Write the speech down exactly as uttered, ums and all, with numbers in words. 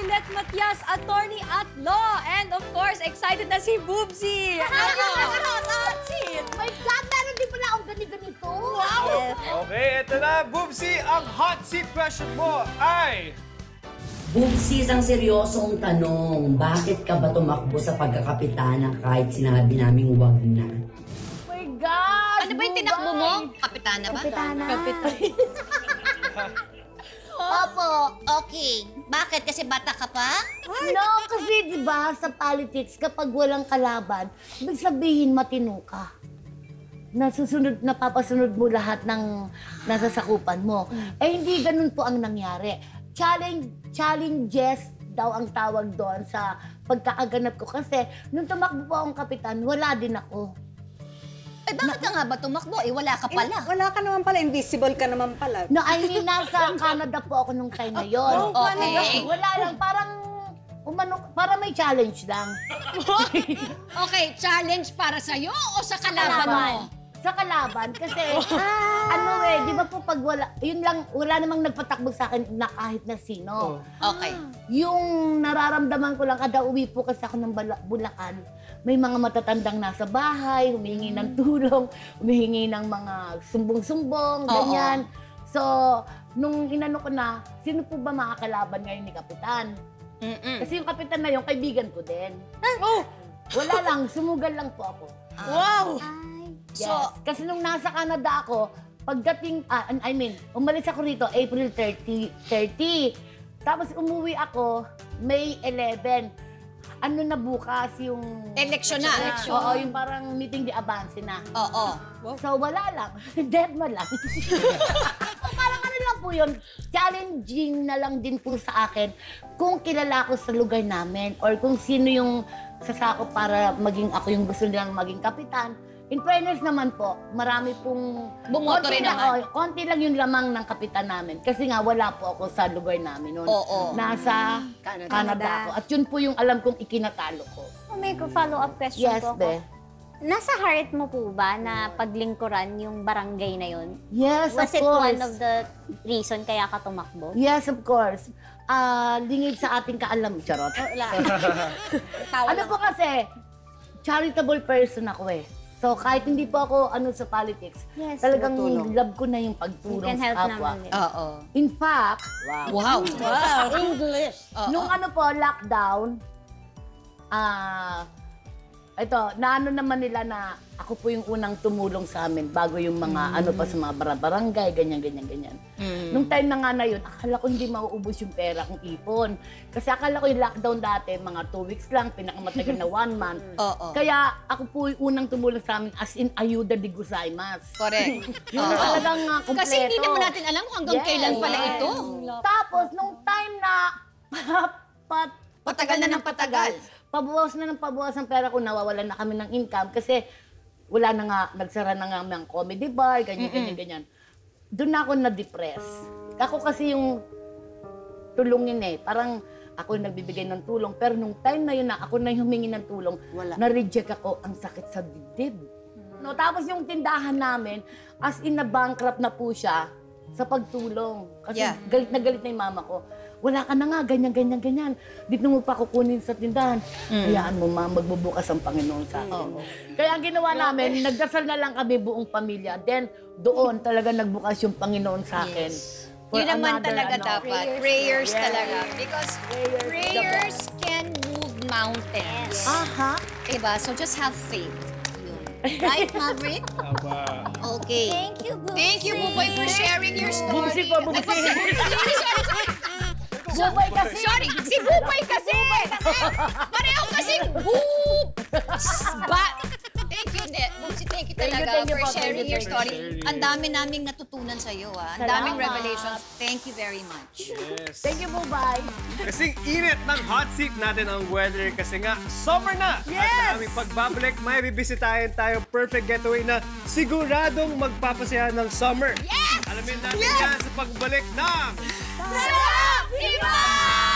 Juliet Matias, attorney at law. And of course, excited na si Boobsie. Ano? My God, meron din pala akong gani-ganito. Wow! Okay, eto na. Boobsie, ang hot seat question mo ay... Boobsie, isang seryosong tanong. Bakit ka ba tumakbo sa pagkakapitana kahit sinabi namin huwag na? Oh my God! Ano ba yung tinakbo mo? Kapitana ba? Kapitana. Kapitana. Opo, okay. Bakit? Kasi bata ka pa? No, kasi diba sa politics, kapag walang kalaban, ibig sabihin matino ka. Nasusunod, napapasunod mo lahat ng nasasakupan mo. Eh, hindi ganun po ang nangyari. Challenge, challenges daw ang tawag doon sa pagkakaganap ko. Kasi nung tumakbo po akong kapitan, wala din ako. Eh, bakit ka nga ba tumakbo? Eh, wala ka pala. Eh, wala ka naman pala. Invisible ka naman pala. No, I mean, nasa Canada po ako nung time na yun. Oh, okay. Okay. Wala lang. Parang, umano, parang may challenge lang. Okay, challenge para sa'yo o sa kalaban, kalaban mo? Sa kalaban. Kasi, ah, ano eh, di ba po pag wala, yun lang, wala namang nagpatakbo sa akin na kahit na sino. Oh. Okay. Yung nararamdaman ko lang, kada uwi po kasi ako ng Bulakan, may mga matatandang nasa bahay, humihingi ng tulong, humihingi ng mga sumbong-sumbong, ganyan. Oo. So, nung inano ko na, sino po ba makakalaban ngayon ni Kapitan? Mm-mm. Kasi yung Kapitan na yun, kaibigan ko din. Oh. Wala lang, sumugal lang po ako. Wow! Ay, yes. So, kasi nung nasa Canada ako, pagdating, ah, I mean, umalis ako rito, April thirtieth. Tapos umuwi ako, May eleventh. Ano na bukas yung... Eleksyon na. Eleksyon. Oo, yung parang meeting di avance na. Oo. Oh, oh. So, wala lang. Dead man lang. So, parang ano lang po yun, challenging na lang din po sa akin kung kilala ko sa lugar namin or kung sino yung sasakop para maging ako yung gusto nilang maging kapitan. In fairness naman po, marami pong... Bumoto rin naman. O, konti lang yung lamang ng kapitan namin. Kasi nga, wala po ako sa lugar namin noon. Oo. Nasa Canada. Canada ako. At yun po yung alam kong ikinatalo ko. Oh, may follow-up question yes, po ako. Yes, be. Nasa heart mo po ba na paglingkuran yung barangay na yun? Yes, Was of course. Was it one of the reason kaya ka tumakbo? Yes, of course. Uh, lingid sa ating kaalam, charot. Ano po kasi, charitable person ako eh. So, kahit hindi po ako ano sa politics, yes, talagang tutulong. Love ko na yung pagtulong sa kapwa. Oo. In fact, wow. Wow. Wow. English. Uh-oh. Nung ano po, lockdown, ah, uh, ito, naano naman nila na ako po yung unang tumulong sa amin bago yung mga mm. ano pa sa mga barangay, ganyan, ganyan, ganyan. Mm. Nung time na nga na yun, akala ko hindi mauubos yung pera kong ipon. Kasi akala ko yung lockdown dati, mga two weeks lang, pinakamatagal na one month. Oh, oh. Kaya ako po yung unang tumulong sa amin as in ayuda de gozaimasu. Correct. Yun oh, talagang oh. kompleto. Kasi hindi naman natin alam kung hanggang yes, kailan pala yes. ito. Tapos, nung time na pat, patagal na ng patagal, pabawas na ng pabawas ang pera ko, nawawalan na kami ng income kasi wala na nga, nagsara na nga ng comedy bar, ganyan, mm-hmm. ganyan, ganyan. Doon na ako na-depress. Ako kasi yung tulungin eh. Parang ako yung nagbibigay ng tulong. Pero nung time na yun na, ako na yung humingi ng tulong, na-reject ako. Ang sakit sa dibdib. Mm-hmm. No, tapos yung tindahan namin, as in na-bankrupt na po siya sa pagtulong. Kasi yeah. galit na galit na yung mama ko. Wala ka na nga, ganyan, ganyan, ganyan. Dito mo pa kukunin sa tindahan. Mm. Hayaan mo, ma, magbubukas ang Panginoon sa akin. Mm. Kaya ang ginawa namin, nagdasal na lang kami buong pamilya. Then, doon talaga nagbukas yung Panginoon sa akin. Yes. Yun naman talaga ano, dapat. Prayers, prayers yes. talaga. Because prayers, prayers can move mountains. Yes. Aha. Diba? So just have faith. Right, Maverick? Okay. Thank you, Boobay. Thank you, Boobay, for sharing your story. Boobay po, Boobay. Sorry, sorry, sorry. Boobay kasi. Sorry, si Boobay kasi. Pareho kasing boob. Thank you, Boobay. Thank you talaga for sharing your story. Ang dami naming natutunan sa'yo, ah. Ang daming revelations. Thank you very much. Yes. Thank you, Boobay. Kasing init ng hot seat natin ang weather kasi nga summer na. Yes! At maraming pagbabalik, may bibisitahin tayo perfect getaway na siguradong magpapasaya ng summer. Yes! Alamin natin yan sa pagbalik ng... Sarap! Iba!